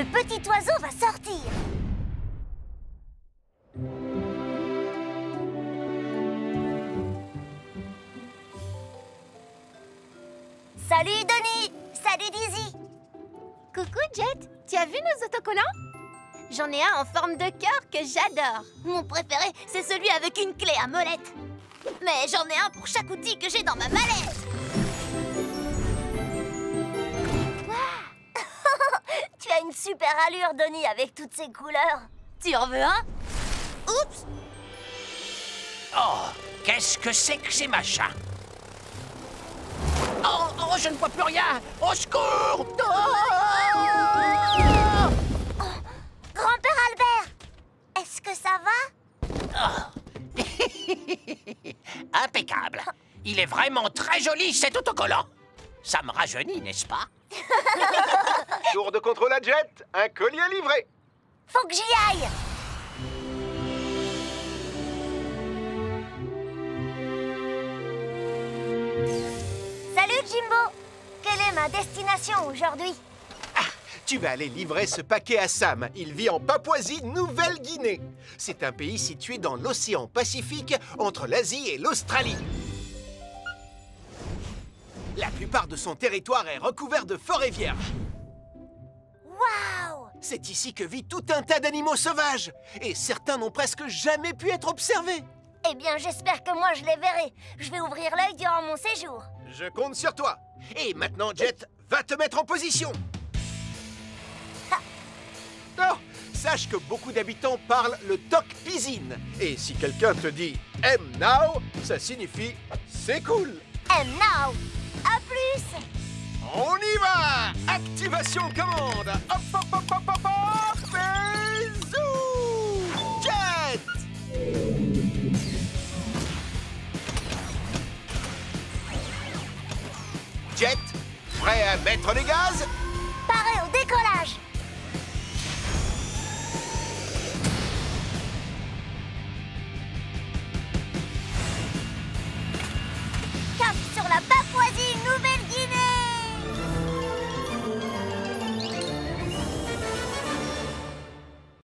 Le petit oiseau va sortir. Salut Donnie! Salut Dizzy! Coucou Jet! Tu as vu nos autocollants? J'en ai un en forme de cœur que j'adore. Mon préféré, c'est celui avec une clé à molette. Mais j'en ai un pour chaque outil que j'ai dans ma mallette. Wow. Tu as une super allure, Donnie, avec toutes ces couleurs. Tu en veux un? Oups! Oh, qu'est-ce que c'est que ces machins? Oh, oh, je ne vois plus rien! Au secours! Oh, oh, grand-père Albert, est-ce que ça va? Oh. Impeccable! Il est vraiment très joli, cet autocollant! Ça me rajeunit, n'est-ce pas? Tour de contrôle à Jet, un colis à livrer! Faut que j'y aille! Jimbo, quelle est ma destination aujourd'hui? Ah, tu vas aller livrer ce paquet à Sam. Il vit en Papouasie, Nouvelle-Guinée. C'est un pays situé dans l'océan Pacifique, entre l'Asie et l'Australie. La plupart de son territoire est recouvert de forêts vierges. Waouh! C'est ici que vit tout un tas d'animaux sauvages. Et certains n'ont presque jamais pu être observés. Eh bien, j'espère que moi je les verrai. Je vais ouvrir l'œil durant mon séjour. Je compte sur toi. Et maintenant, Jet, va te mettre en position. Oh, sache que beaucoup d'habitants parlent le Tok Pisin. Et si quelqu'un te dit « M now », ça signifie « c'est cool ». M now. À plus. On y va. Activation commande. Hop, hop, hop, hop, hop, hop. Et zou. Jet. Jet, prêt à mettre les gaz?